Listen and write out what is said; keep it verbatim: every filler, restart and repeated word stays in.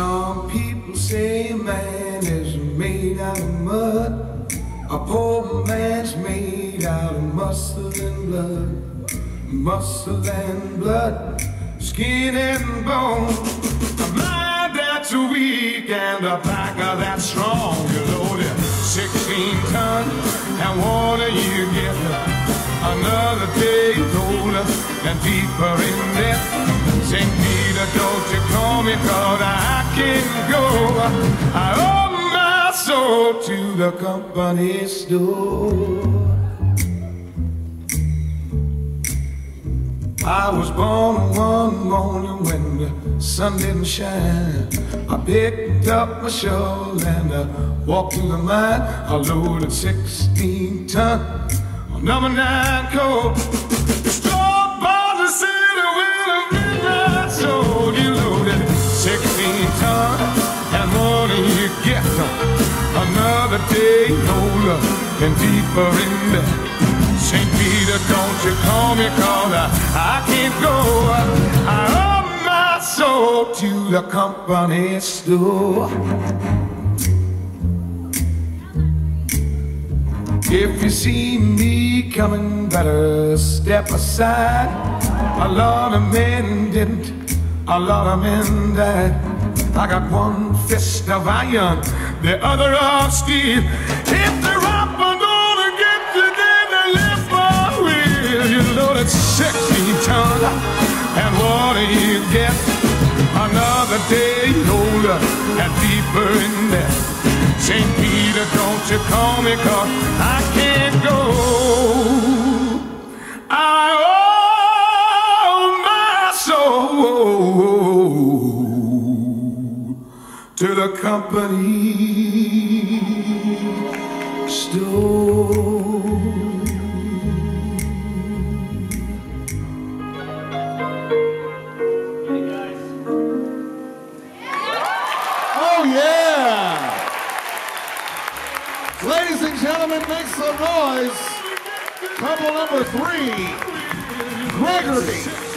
Some people say man is made out of mud. A poor man's made out of muscle and blood. Muscle and blood, skin and bone. A mind that's weak and a packer that's strong. You load it sixteen ton and water you get. Another day colder and deeper in death. Saint Peter, don't you call me, 'cause I can't go. I owe my soul to the company store. I was born one morning when the sun didn't shine. I picked up my shovel and I walked through the mine. I loaded sixteen ton on number nine coal. Struck by the city with a midnight soul. You loaded sixteen ton and more than you get. Another day older and deeper in debt. Saint Peter, don't you call me, 'cause I, I can't go. I owe my soul to the company store. If you see me coming, better step aside. A lot of men didn't, a lot of men died. I got one fist of iron, the other of steel. If the rapper loaded sixteen ton and water you get. Another day older and deeper in debt. Saint Peter, don't you call me, 'cause I can't go. I owe my soul to the company store. Ladies and gentlemen, make some noise. Couple number three, Gregory